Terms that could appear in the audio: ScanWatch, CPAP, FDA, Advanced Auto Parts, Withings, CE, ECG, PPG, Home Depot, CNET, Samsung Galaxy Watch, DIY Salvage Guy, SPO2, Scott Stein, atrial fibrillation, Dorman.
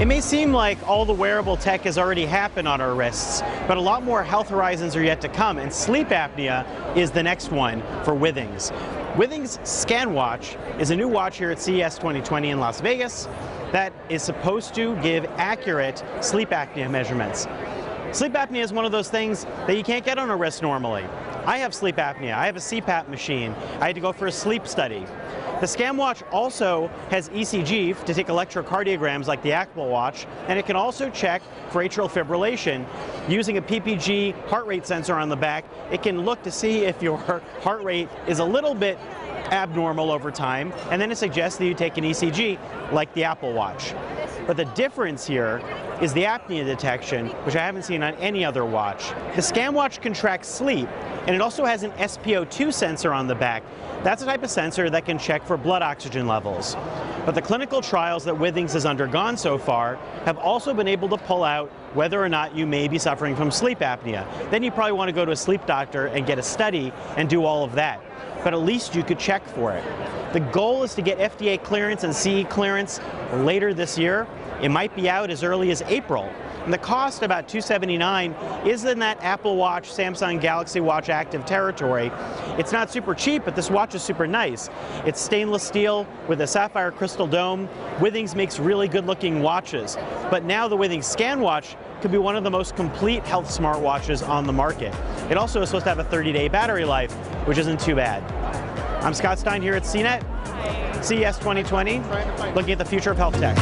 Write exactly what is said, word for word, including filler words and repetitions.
It may seem like all the wearable tech has already happened on our wrists, but a lot more health horizons are yet to come, and sleep apnea is the next one for Withings. Withings ScanWatch is a new watch here at C E S twenty twenty in Las Vegas that is supposed to give accurate sleep apnea measurements. Sleep apnea is one of those things that you can't get on a wrist normally. I have sleep apnea. I have a C PAP machine. I had to go for a sleep study. The ScanWatch also has E C G to take electrocardiograms like the Apple Watch, and it can also check for atrial fibrillation. Using a P P G heart rate sensor on the back, it can look to see if your heart rate is a little bit abnormal over time, and then it suggests that you take an E C G like the Apple Watch. But the difference here is the apnea detection, which I haven't seen on any other watch. The ScanWatch can track sleep, and it also has an S P O two sensor on the back. That's a type of sensor that can check for blood oxygen levels. But the clinical trials that Withings has undergone so far have also been able to pull out whether or not you may be suffering from sleep apnea. Then you probably want to go to a sleep doctor and get a study and do all of that. But at least you could check for it. The goal is to get F D A clearance and C E clearance later this year. It might be out as early as April. And the cost, about two hundred seventy-nine dollars, is in that Apple Watch, Samsung Galaxy Watch active territory. It's not super cheap, but this watch is super nice. It's stainless steel with a sapphire crystal dome. Withings makes really good looking watches. But now the Withings ScanWatch could be one of the most complete health smartwatches on the market. It also is supposed to have a thirty day battery life, which isn't too bad. I'm Scott Stein here at C net, C E S twenty twenty, looking at the future of health tech.